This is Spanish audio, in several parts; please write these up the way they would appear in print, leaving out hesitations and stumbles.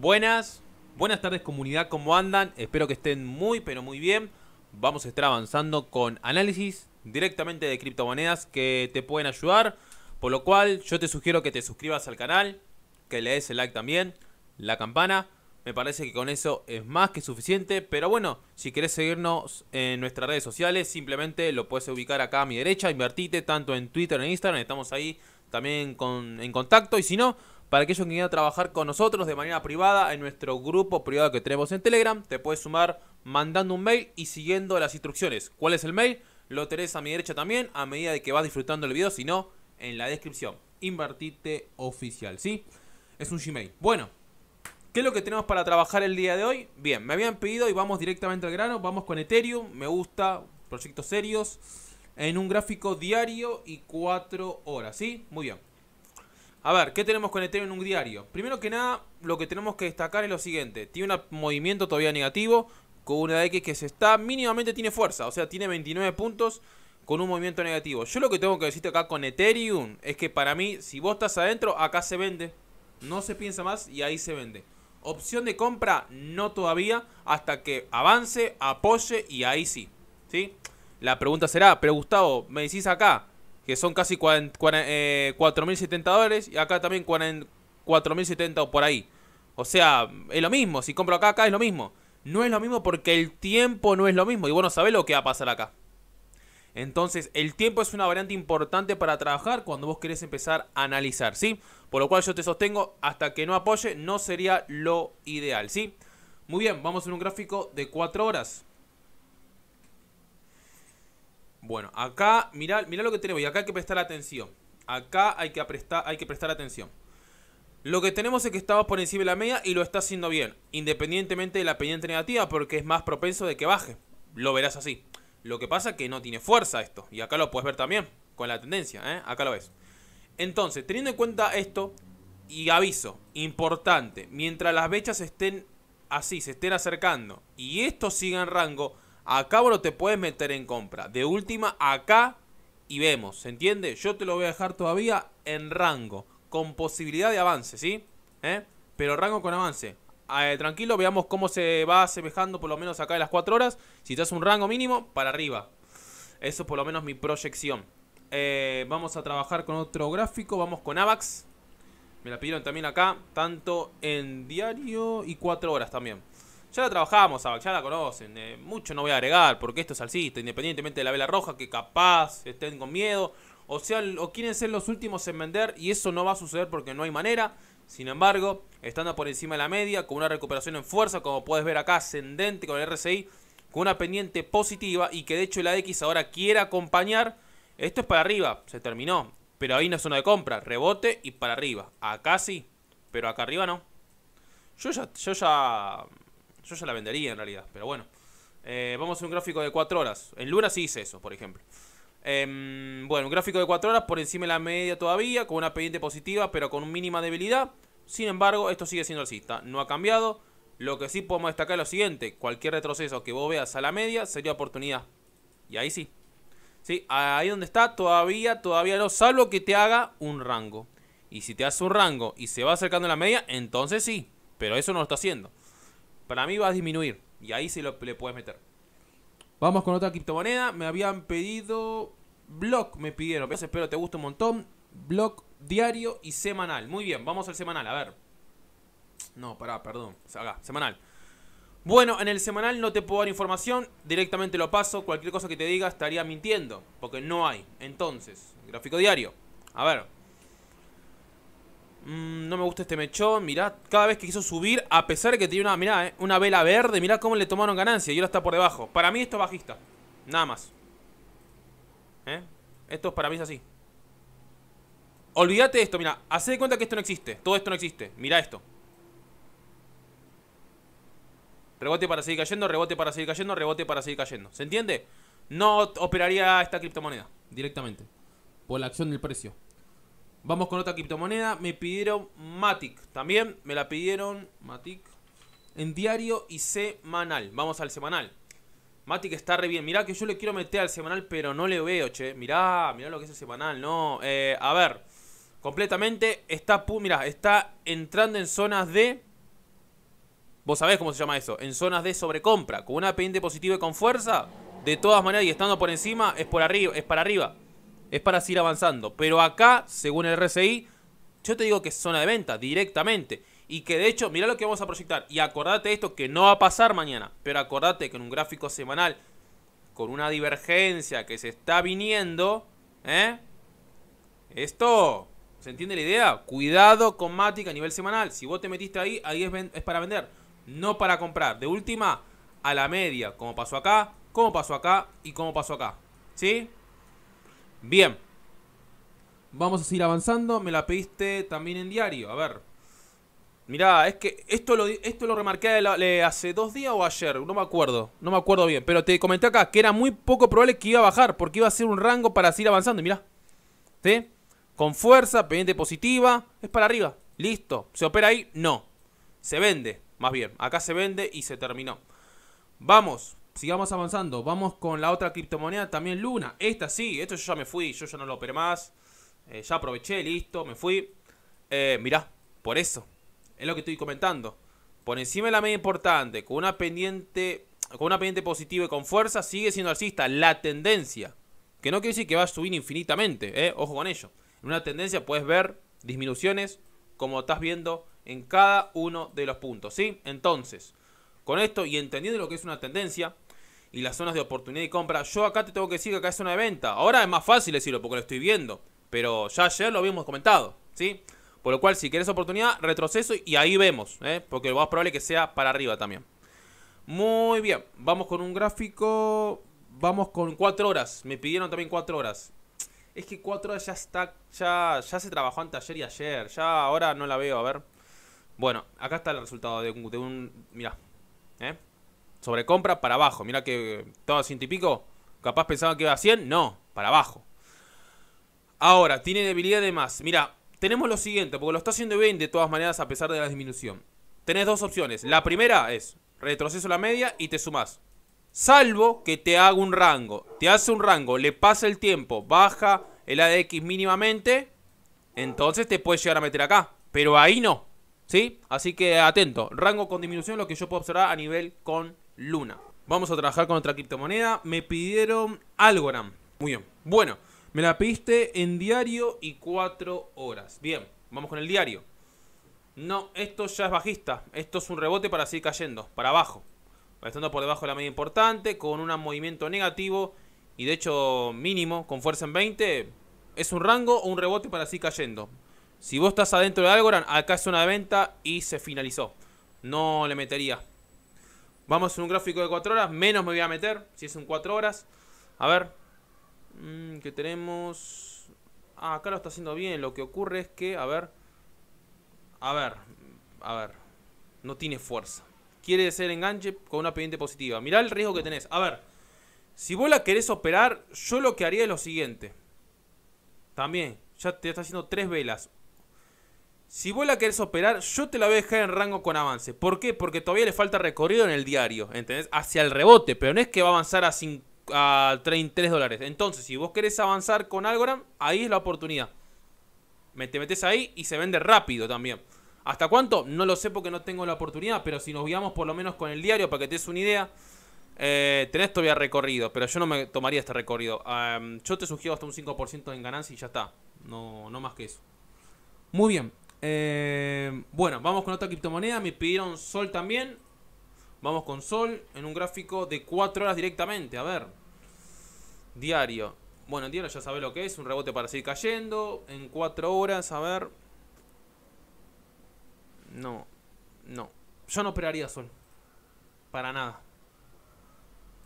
Buenas tardes comunidad, ¿cómo andan? Espero que estén muy pero muy bien. Vamos a estar avanzando con análisis directamente de criptomonedas que te pueden ayudar. Por lo cual yo te sugiero que te suscribas al canal, que le des el like también, la campana. Me parece que con eso es más que suficiente. Pero bueno, si querés seguirnos en nuestras redes sociales, simplemente lo puedes ubicar acá a mi derecha. Invertite tanto en Twitter, en Instagram, estamos ahí también en contacto. Y si no, para aquellos que quieran trabajar con nosotros de manera privada en nuestro grupo privado que tenemos en Telegram, te puedes sumar mandando un mail y siguiendo las instrucciones. ¿Cuál es el mail? Lo tenés a mi derecha también, a medida de que vas disfrutando el video, si no, en la descripción. Invertite Oficial, ¿sí? Es un Gmail. Bueno, ¿qué es lo que tenemos para trabajar el día de hoy? Bien, me habían pedido y vamos directamente al grano. Vamos con Ethereum, me gusta, proyectos serios, en un gráfico diario y 4 horas, ¿sí? Muy bien. A ver, ¿qué tenemos con Ethereum en un diario? Primero que nada, lo que tenemos que destacar es lo siguiente. Tiene un movimiento todavía negativo, con una X que se está, mínimamente tiene fuerza. O sea, tiene 29 puntos con un movimiento negativo. Yo lo que tengo que decirte acá con Ethereum es que para mí, si vos estás adentro, acá se vende. No se piensa más y ahí se vende. Opción de compra, no todavía, hasta que avance, apoye y ahí sí. ¿Sí? La pregunta será, pero Gustavo, ¿me decís acá que son casi 4.070 dólares y acá también 4.070 o por ahí? O sea, es lo mismo. Si compro acá, acá es lo mismo. No es lo mismo porque el tiempo no es lo mismo. Y vos no sabés lo que va a pasar acá. Entonces, el tiempo es una variante importante para trabajar cuando vos querés empezar a analizar, ¿sí? Por lo cual yo te sostengo, hasta que no apoye, no sería lo ideal, ¿sí? Muy bien, vamos en un gráfico de 4 horas. Bueno, acá, mirá lo que tenemos y acá hay que prestar atención. Acá hay que prestar atención. Lo que tenemos es que estamos por encima de la media y lo está haciendo bien, independientemente de la pendiente negativa, porque es más propenso de que baje. Lo verás así. Lo que pasa es que no tiene fuerza esto. Y acá lo puedes ver también con la tendencia, ¿eh? Acá lo ves. Entonces, teniendo en cuenta esto, y aviso, importante, mientras las brechas estén así, se estén acercando y esto siga en rango, acá vos no te puedes meter en compra. De última, acá y vemos, ¿se entiende? Yo te lo voy a dejar todavía en rango, con posibilidad de avance, ¿sí? Pero rango con avance. Tranquilo, veamos cómo se va asemejando por lo menos acá en las 4 horas. Si te hace un rango mínimo, para arriba. Eso es por lo menos mi proyección. Vamos a trabajar con otro gráfico. Vamos con AVAX. Me la pidieron también acá, tanto en diario y 4 horas también. Ya la trabajamos, AVAX, ya la conocen. Mucho no voy a agregar porque esto es alcista, independientemente de la vela roja, que capaz estén con miedo, o sea, o quieren ser los últimos en vender, y eso no va a suceder porque no hay manera. Sin embargo, estando por encima de la media, con una recuperación en fuerza, como puedes ver acá, ascendente con el RSI, con una pendiente positiva, y que de hecho la X ahora quiera acompañar. Esto es para arriba, se terminó. Pero ahí no es zona de compra, rebote y para arriba. Acá sí, pero acá arriba no. Yo ya la vendería en realidad, pero bueno. Vamos a hacer un gráfico de 4 horas. En Luna sí hice eso, por ejemplo. Bueno, un gráfico de 4 horas por encima de la media todavía, con una pendiente positiva, pero con mínima debilidad. Sin embargo, esto sigue siendo alcista, no ha cambiado. Lo que sí podemos destacar es lo siguiente: cualquier retroceso que vos veas a la media sería oportunidad. Y ahí sí. Sí, ahí donde está, todavía no, salvo que te haga un rango. Y si te hace un rango y se va acercando a la media, entonces sí, pero eso no lo está haciendo. Para mí va a disminuir, y ahí sí le puedes meter. Vamos con otra criptomoneda. Me habían pedido Block, me pidieron. Espero te guste un montón. Block diario y semanal. Muy bien, vamos al semanal, a ver. No, pará, perdón. Acá, semanal. Bueno, en el semanal no te puedo dar información. Directamente lo paso. Cualquier cosa que te diga estaría mintiendo, porque no hay. Entonces, gráfico diario. A ver. No me gusta este mechón. Mirá, cada vez que quiso subir, a pesar de que tenía una, mirá, una vela verde, mirá cómo le tomaron ganancia y ahora está por debajo. Para mí esto es bajista, nada más. Esto para mí es así. Olvídate de esto, mirá, hacé de cuenta que esto no existe. Todo esto no existe, mirá esto. Rebote para seguir cayendo, rebote para seguir cayendo, rebote para seguir cayendo, ¿se entiende? No operaría esta criptomoneda directamente, por la acción del precio. Vamos con otra criptomoneda. Me pidieron Matic. También me la pidieron Matic en diario y semanal. Vamos al semanal. Matic está re bien. Mirá que yo le quiero meter al semanal, pero no le veo, che. Mirá lo que es el semanal. No. A ver. Completamente está... Mirá, está entrando en zonas de Vos sabés cómo se llama eso. En zonas de sobrecompra. Con una pendiente positiva y con fuerza, de todas maneras, y estando por encima, es por arriba, es para arriba. Es para seguir avanzando. Pero acá, según el RSI, yo te digo que es zona de venta directamente. Y que de hecho, mirá lo que vamos a proyectar. Y acordate esto, que no va a pasar mañana. Pero acordate que en un gráfico semanal, con una divergencia que se está viniendo, esto, ¿se entiende la idea? Cuidado con Matic a nivel semanal. Si vos te metiste ahí, ahí es para vender, no para comprar. De última, a la media, como pasó acá, como pasó acá y como pasó acá. ¿Sí? Bien. Vamos a seguir avanzando. Me la pediste también en diario. A ver. Mirá, es que esto lo remarqué hace 2 días o ayer, no me acuerdo bien. Pero te comenté acá que era muy poco probable que iba a bajar, porque iba a ser un rango para seguir avanzando, mirá. ¿Sí? Con fuerza, pendiente positiva, es para arriba, listo. ¿Se opera ahí? No. Se vende, más bien. Acá se vende y se terminó. Vamos, sigamos avanzando. Vamos con la otra criptomoneda, también Luna. Esta sí, esto yo ya me fui, yo ya no lo operé más. Ya aproveché, listo, me fui. Mirá, por eso. Es lo que estoy comentando. Por encima de la media importante, con una pendiente positiva y con fuerza, sigue siendo alcista la tendencia. Que no quiere decir que va a subir infinitamente, ojo con ello. En una tendencia puedes ver disminuciones, como estás viendo en cada uno de los puntos, ¿sí? Entonces, con esto y entendiendo lo que es una tendencia y las zonas de oportunidad y compra, yo acá te tengo que decir que acá es zona de venta. Ahora es más fácil decirlo porque lo estoy viendo, pero ya ayer lo habíamos comentado, ¿sí? Por lo cual, si querés oportunidad, retroceso y ahí vemos, porque lo más probable es que sea para arriba también. Muy bien, vamos con un gráfico, vamos con 4 horas, me pidieron también 4 horas. Es que 4 horas ya está, ya se trabajó antes ayer y ayer, ya ahora no la veo, a ver. Bueno, acá está el resultado de un mirá, sobre compra para abajo, mirá que estaba a 100 y pico, capaz pensaban que iba a 100, no, para abajo. Ahora, tiene debilidad de más, mirá. Tenemos lo siguiente, porque lo está haciendo bien de todas maneras a pesar de la disminución. Tenés dos opciones. La primera es retroceso a la media y te sumás. Salvo que te haga un rango. Te hace un rango, le pasa el tiempo, baja el ADX mínimamente. Entonces te puedes llegar a meter acá. Pero ahí no. ¿Sí? Así que atento. Rango con disminución, lo que yo puedo observar a nivel con Luna. Vamos a trabajar con otra criptomoneda. Me pidieron Algorand. Muy bien. Bueno. Me la pediste en diario y 4 horas. Bien, vamos con el diario. No, esto ya es bajista. Esto es un rebote para seguir cayendo, para abajo. Estando por debajo de la media importante, con un movimiento negativo y de hecho mínimo, con fuerza en 20. Es un rango o un rebote para seguir cayendo. Si vos estás adentro de Algorand, acá es zona de venta y se finalizó. No le metería. Vamos en un gráfico de 4 horas. Menos me voy a meter, si es un 4 horas. A ver... que tenemos... Ah, acá lo está haciendo bien. Lo que ocurre es que, a ver, no tiene fuerza. Quiere ser enganche con una pendiente positiva. Mirá el riesgo que tenés. A ver, si vos la querés operar, yo lo que haría es lo siguiente. También, ya te está haciendo 3 velas. Si vos la querés operar, yo te la voy a dejar en rango con avance. ¿Por qué? Porque todavía le falta recorrido en el diario, ¿entendés? Hacia el rebote, pero no es que va a avanzar a 50. A 33 dólares. Entonces, si vos querés avanzar con Algorand, ahí es la oportunidad. Te metés ahí y se vende rápido también. ¿Hasta cuánto? No lo sé porque no tengo la oportunidad. Pero si nos guiamos por lo menos con el diario, para que te des una idea, tenés todavía recorrido. Pero yo no me tomaría este recorrido. Yo te sugiero hasta un 5% en ganancia y ya está. No más que eso. Muy bien. Bueno, vamos con otra criptomoneda. Me pidieron Sol también. Vamos con Sol en un gráfico de 4 horas directamente. A ver. Diario. Bueno, en diario ya sabés lo que es. Un rebote para seguir cayendo. En 4 horas, a ver. No. Yo no operaría Sol. Para nada.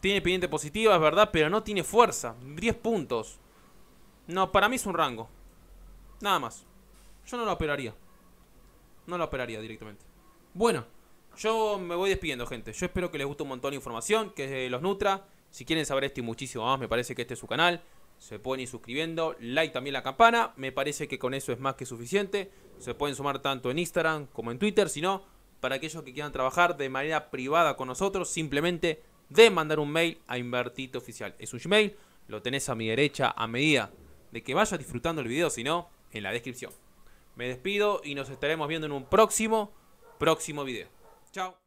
Tiene pendiente positiva, es verdad, pero no tiene fuerza. 10 puntos. No, para mí es un rango. Nada más. Yo no la operaría. No la operaría directamente. Bueno. Yo me voy despidiendo, gente. Yo espero que les guste un montón de información, que los nutra. Si quieren saber esto y muchísimo más, me parece que este es su canal. Se pueden ir suscribiendo, like también la campana. Me parece que con eso es más que suficiente. Se pueden sumar tanto en Instagram como en Twitter. Si no, para aquellos que quieran trabajar de manera privada con nosotros, simplemente de mandar un mail a Invertite Oficial. Es un Gmail, lo tenés a mi derecha a medida de que vayas disfrutando el video, si no, en la descripción. Me despido y nos estaremos viendo en un próximo video. Chao.